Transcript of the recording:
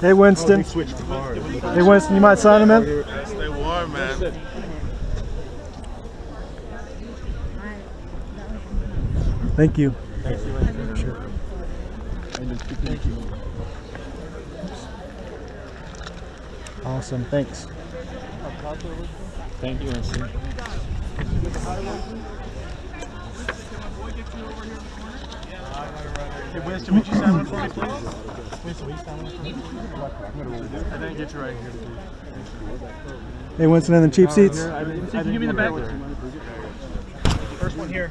Hey, Winston. Oh, hey, Winston, you might sign him in? Yes, they were, man. Thank you. Thank you. Thank you. Awesome, thanks. Thank you, Winston. Hey, Winston, would you sign one for me, please? Winston, will you sign one for me? I didn't get you right here. Hey, Winston, in the cheap seats? Can you give me the back there? First one here.